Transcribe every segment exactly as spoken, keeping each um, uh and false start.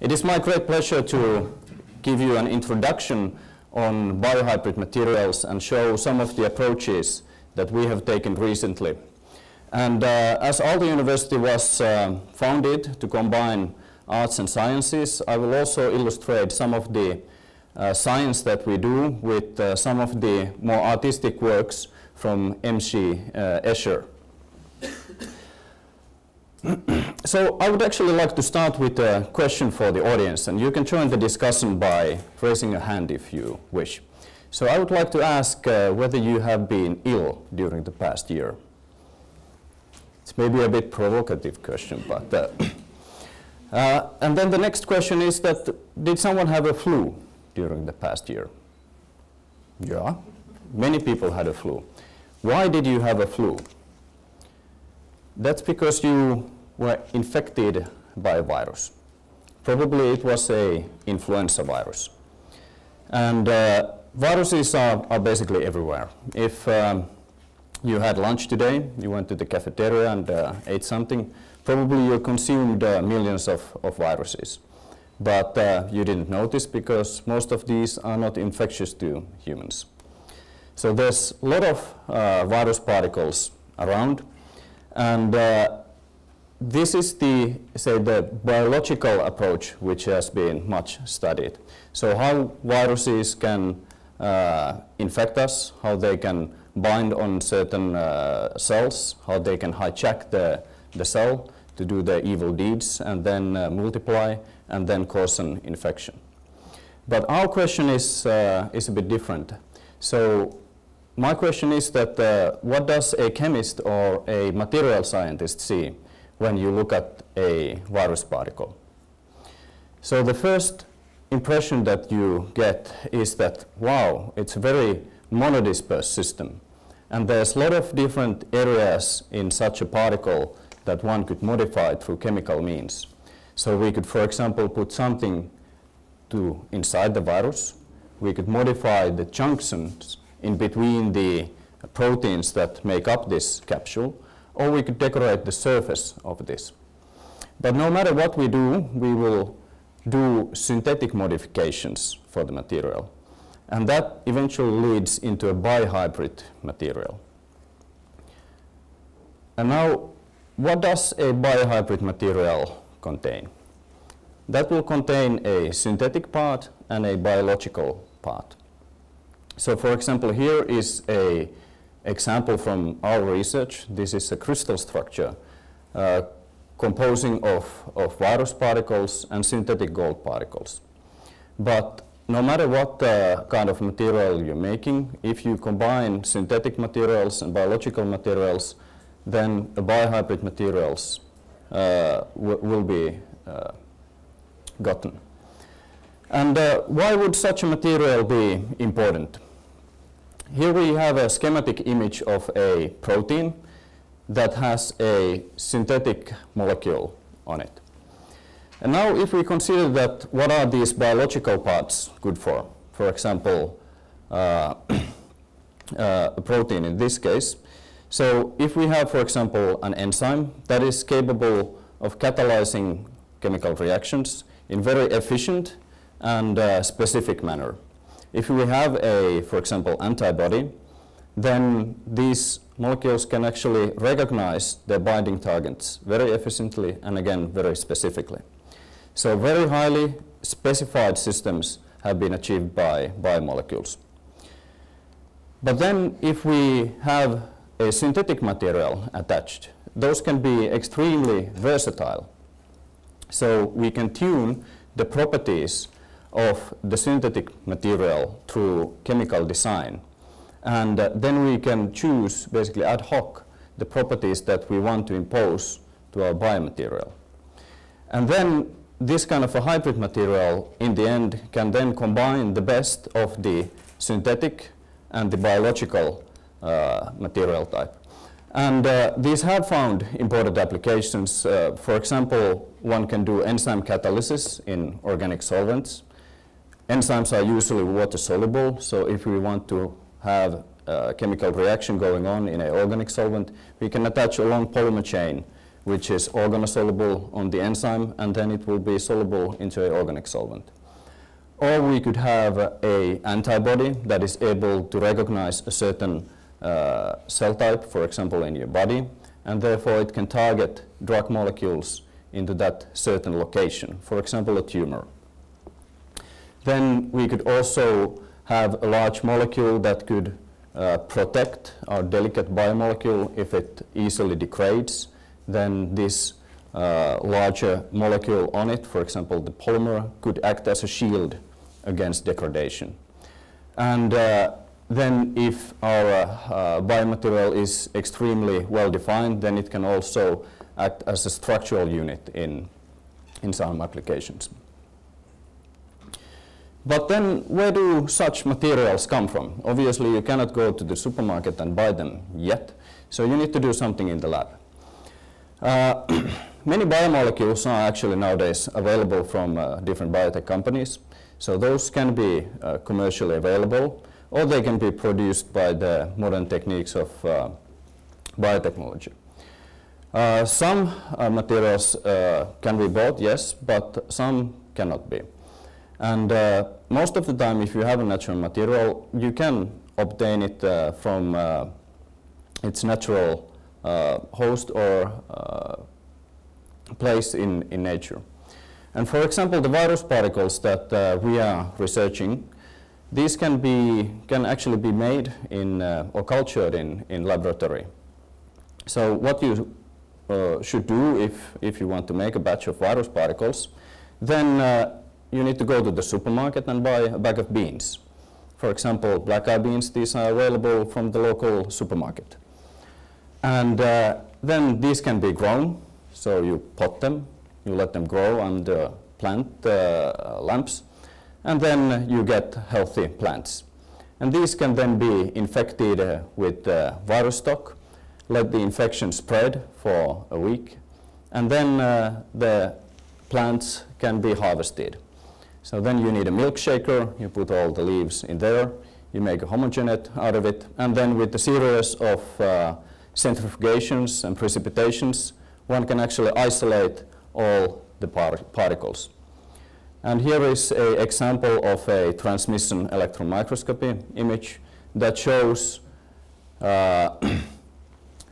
It is my great pleasure to give you an introduction on biohybrid materials and show some of the approaches that we have taken recently. And uh, as Aalto University was uh, founded to combine arts and sciences, I will also illustrate some of the uh, science that we do with uh, some of the more artistic works from M C Uh, Escher. So I would actually like to start with a question for the audience, and you can join the discussion by raising a hand if you wish. So I would like to ask uh, whether you have been ill during the past year. It's maybe a bit provocative question, but... Uh, uh, and then the next question is that, did someone have a flu during the past year? Yeah, many people had a flu. Why did you have a flu? That's because you were infected by a virus. Probably it was an influenza virus. And uh, viruses are, are basically everywhere. If um, you had lunch today, you went to the cafeteria and uh, ate something, probably you consumed uh, millions of, of viruses. But uh, you didn't notice because most of these are not infectious to humans. So there's a lot of uh, virus particles around. And uh, this is the, say, the biological approach which has been much studied. So how viruses can uh, infect us, how they can bind on certain uh, cells, how they can hijack the, the cell to do their evil deeds and then uh, multiply and then cause an infection. But our question is, uh, is a bit different. So my question is that uh, what does a chemist or a material scientist see when you look at a virus particle? So the first impression that you get is that, wow, it's a very monodisperse system. And there's a lot of different areas in such a particle that one could modify through chemical means. So we could, for example, put something to inside the virus. We could modify the junctions in between the proteins that make up this capsule, or we could decorate the surface of this. But no matter what we do, we will do synthetic modifications for the material. And that eventually leads into a biohybrid material. And now, what does a biohybrid material contain? That will contain a synthetic part and a biological part. So for example, here is an example from our research. This is a crystal structure uh, composing of, of virus particles and synthetic gold particles. But no matter what uh, kind of material you're making, if you combine synthetic materials and biological materials, then the biohybrid materials uh, will be uh, gotten. And uh, why would such a material be important? Here we have a schematic image of a protein that has a synthetic molecule on it. And now if we consider that what are these biological parts good for? For example, uh, uh, a protein in this case. So if we have, for example, an enzyme that is capable of catalyzing chemical reactions in very efficient and uh, specific manner. If we have a, for example, antibody, then these molecules can actually recognize their binding targets very efficiently and again very specifically. So very highly specified systems have been achieved by biomolecules. But then if we have a synthetic material attached, those can be extremely versatile. So we can tune the properties of the synthetic material through chemical design. And uh, then we can choose, basically ad hoc, the properties that we want to impose to our biomaterial. And then this kind of a hybrid material, in the end, can then combine the best of the synthetic and the biological uh, material type. And uh, these have found important applications. Uh, for example, one can do enzyme catalysis in organic solvents. Enzymes are usually water-soluble, so if we want to have a chemical reaction going on in an organic solvent, we can attach a long polymer chain which is organosolable on the enzyme, and then it will be soluble into an organic solvent. Or we could have an antibody that is able to recognize a certain uh, cell type, for example, in your body, and therefore it can target drug molecules into that certain location, for example, a tumor. Then we could also have a large molecule that could uh, protect our delicate biomolecule if it easily degrades. Then this uh, larger molecule on it, for example, the polymer, could act as a shield against degradation. And uh, then if our uh, biomaterial is extremely well defined, then it can also act as a structural unit in, in some applications. But then where do such materials come from? Obviously, you cannot go to the supermarket and buy them yet, so you need to do something in the lab. Uh, many biomolecules are actually nowadays available from uh, different biotech companies, so those can be uh, commercially available, or they can be produced by the modern techniques of uh, biotechnology. Uh, some uh, materials uh, can be bought, yes, but some cannot be. And uh, most of the time, if you have a natural material, you can obtain it uh, from uh, its natural uh, host or uh, place in, in nature. And for example, the virus particles that uh, we are researching, these can, be, can actually be made in, uh, or cultured in, in laboratory. So what you uh, should do if, if you want to make a batch of virus particles, then uh, you need to go to the supermarket and buy a bag of beans. For example, black-eyed beans, these are available from the local supermarket. And uh, then these can be grown, so you pot them, you let them grow under plant uh, lamps, and then you get healthy plants. And these can then be infected uh, with uh, virus stock, let the infection spread for a week, and then uh, the plants can be harvested. So then you need a milk shaker, you put all the leaves in there, you make a homogenate out of it, and then with the series of uh, centrifugations and precipitations, one can actually isolate all the par particles. And here is an example of a transmission electron microscopy image that shows uh,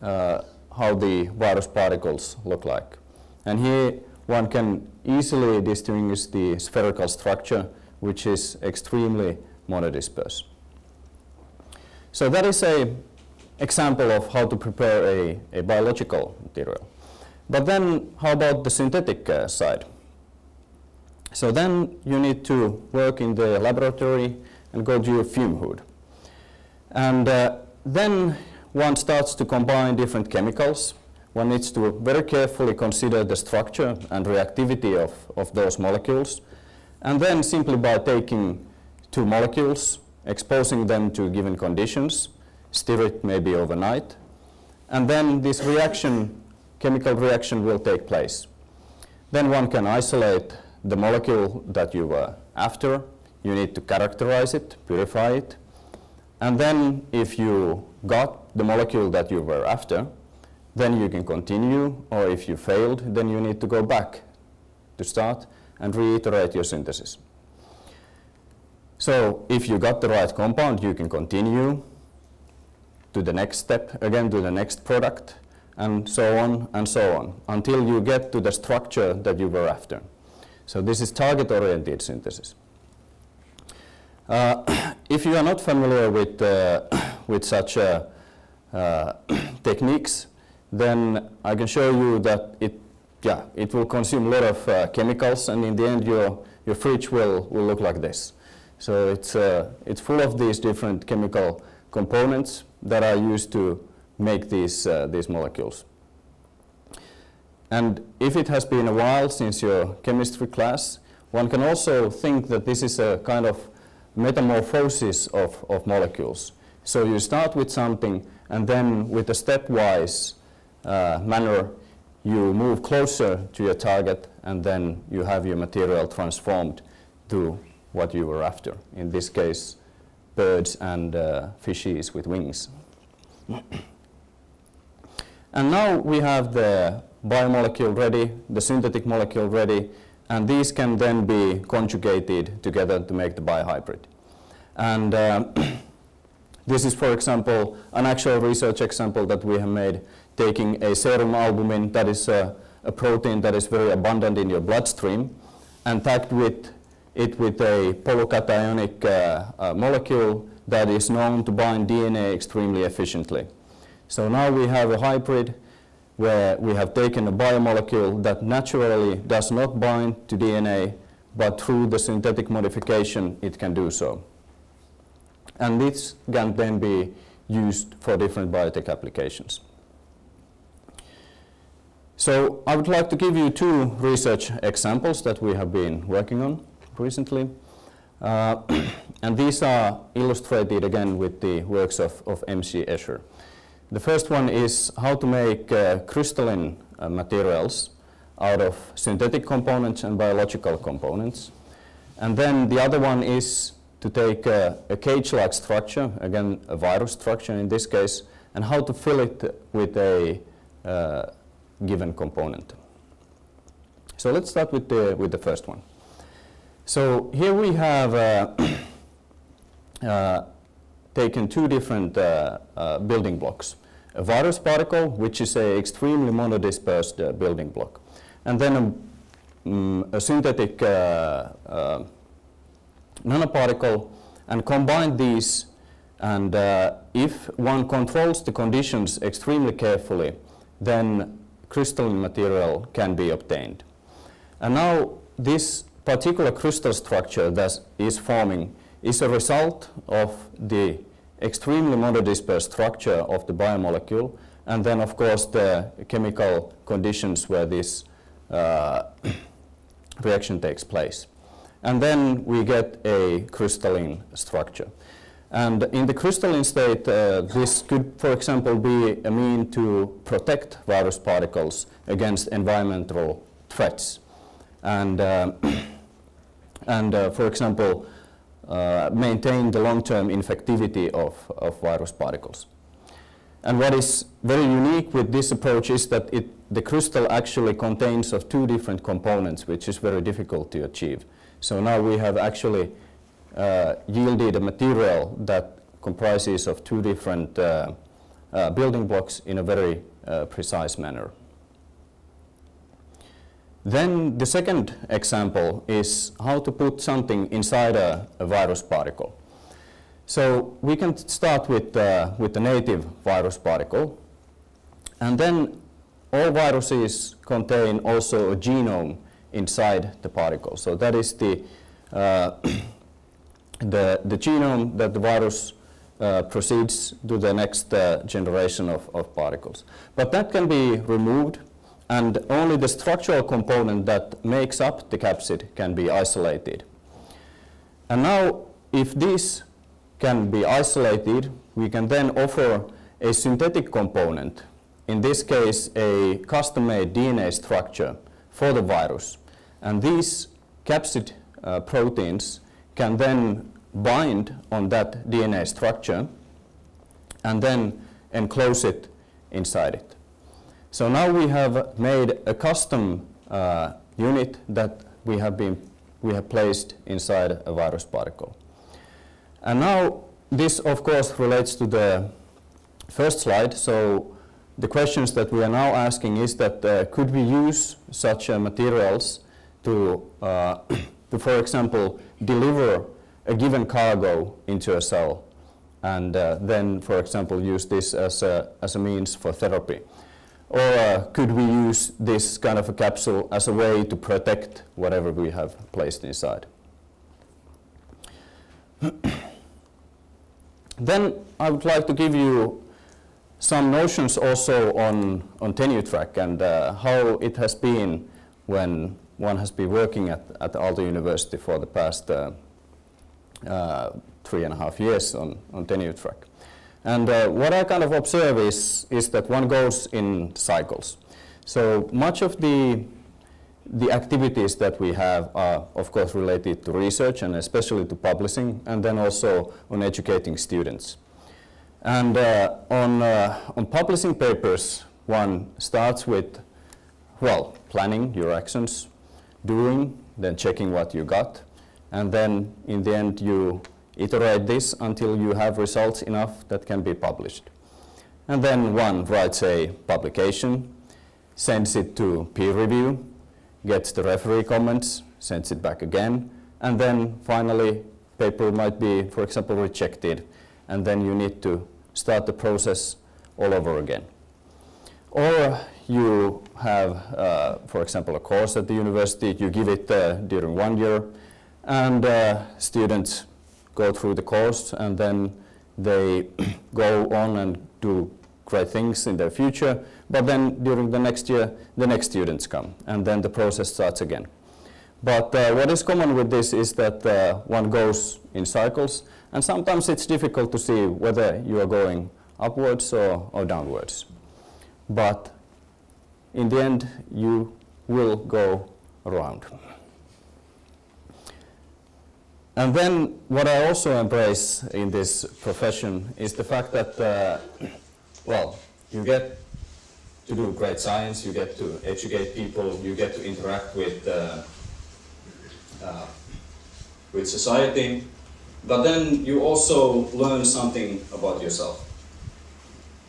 uh, how the virus particles look like. And here one can easily distinguish the spherical structure, which is extremely monodisperse. So that is an example of how to prepare a, a biological material. But then how about the synthetic uh, side? So then you need to work in the laboratory and go to your fume hood. And uh, then one starts to combine different chemicals. One needs to very carefully consider the structure and reactivity of, of those molecules. And then simply by taking two molecules, exposing them to given conditions, stir it maybe overnight, and then this reaction, chemical reaction will take place. Then one can isolate the molecule that you were after. You need to characterize it, purify it. And then if you got the molecule that you were after, then you can continue, or if you failed, then you need to go back to start and reiterate your synthesis. So if you got the right compound, you can continue to the next step, again to the next product, and so on and so on, until you get to the structure that you were after. So this is target-oriented synthesis. Uh, if you are not familiar with, uh, with such uh, uh, techniques, then I can show you that it, yeah, it will consume a lot of uh, chemicals, and in the end your, your fridge will, will look like this. So it's, uh, it's full of these different chemical components that are used to make these, uh, these molecules. And if it has been a while since your chemistry class, one can also think that this is a kind of metamorphosis of, of molecules. So you start with something, and then with a stepwise Uh, manner, you move closer to your target, and then you have your material transformed to what you were after. In this case, birds and uh, fishes with wings. And now we have the biomolecule ready, the synthetic molecule ready, and these can then be conjugated together to make the biohybrid. And uh, this is, for example, an actual research example that we have made, taking a serum albumin, that is a, a protein that is very abundant in your bloodstream, and tagged with it with a polykationic uh, uh, molecule that is known to bind D N A extremely efficiently. So now we have a hybrid where we have taken a biomolecule that naturally does not bind to D N A, but through the synthetic modification it can do so. And this can then be used for different biotech applications. So I would like to give you two research examples that we have been working on recently. Uh, and these are illustrated again with the works of, of M C Escher. The first one is how to make uh, crystalline uh, materials out of synthetic components and biological components. And then the other one is to take uh, a cage-like structure, again a virus structure in this case, and how to fill it with a uh, given component. So let's start with the, with the first one. So here we have uh, uh, taken two different uh, uh, building blocks. A virus particle, which is an extremely monodispersed uh, building block. And then a, um, a synthetic uh, uh, nanoparticle, and combine these, and uh, if one controls the conditions extremely carefully, then crystalline material can be obtained. And now this particular crystal structure that is forming is a result of the extremely monodispersed structure of the biomolecule, and then of course the chemical conditions where this uh, reaction takes place. And then we get a crystalline structure. And in the crystalline state, uh, this could, for example, be a mean to protect virus particles against environmental threats. And uh, And, uh, for example, uh, maintain the long-term infectivity of, of virus particles. And what is very unique with this approach is that it, the crystal actually contains of two different components, which is very difficult to achieve. So now we have actually uh, yielded a material that comprises of two different uh, uh, building blocks in a very uh, precise manner. Then the second example is how to put something inside a, a virus particle. So we can start with, uh, with the native virus particle. And then all viruses contain also a genome inside the particle. So that is the, uh, the, the genome that the virus uh, proceeds to the next uh, generation of, of particles. But that can be removed, and only the structural component that makes up the capsid can be isolated. And now, if these can be isolated, we can then offer a synthetic component, in this case a custom-made D N A structure for the virus. And these capsid uh, proteins can then bind on that D N A structure and then enclose it inside it. So now we have made a custom uh, unit that we have, been, we have placed inside a virus particle. And now this, of course, relates to the first slide. So the questions that we are now asking is that uh, could we use such uh, materials to, uh, to, for example, deliver a given cargo into a cell and uh, then, for example, use this as a, as a means for therapy? Or uh, could we use this kind of a capsule as a way to protect whatever we have placed inside? Then I would like to give you some notions also on, on tenure track and uh, how it has been when one has been working at, at Aalto University for the past uh, uh, three and a half years on, on tenure track. And uh, what I kind of observe is, is that one goes in cycles. So much of the, the activities that we have are, of course, related to research and especially to publishing, and then also on educating students. And uh, on, uh, on publishing papers, one starts with Well, planning your actions, doing, then checking what you got, and then in the end you iterate this until you have results enough that can be published. And then one writes a publication, sends it to peer review, gets the referee comments, sends it back again, and then finally paper might be, for example, rejected, and then you need to start the process all over again. Or you have, uh, for example, a course at the university, you give it uh, during one year, and uh, students go through the course, and then they go on and do great things in their future, but then during the next year, the next students come, and then the process starts again. But uh, what is common with this is that uh, one goes in cycles, and sometimes it's difficult to see whether you are going upwards or, or downwards. But in the end, you will go around. And then what I also embrace in this profession is the fact that, uh, well, you get to do great science, you get to educate people, you get to interact with, uh, uh, with society, but then you also learn something about yourself.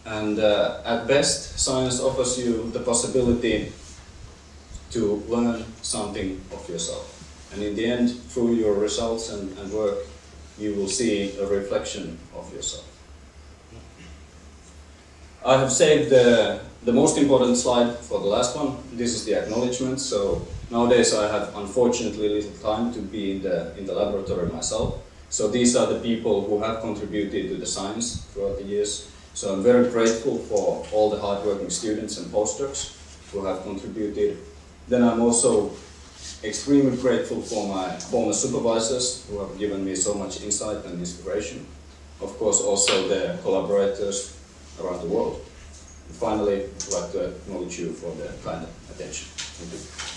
And uh, at best, science offers you the possibility to learn something of yourself. And in the end, through your results and, and work, you will see a reflection of yourself. I have saved the, the most important slide for the last one. This is the acknowledgement. So nowadays I have unfortunately little time to be in the, in the laboratory myself. So these are the people who have contributed to the science throughout the years. So I'm very grateful for all the hardworking students and postdocs who have contributed. Then I'm also extremely grateful for my former supervisors who have given me so much insight and inspiration. Of course, also the collaborators around the world. And finally, I'd like to acknowledge you for the kind attention. Thank you.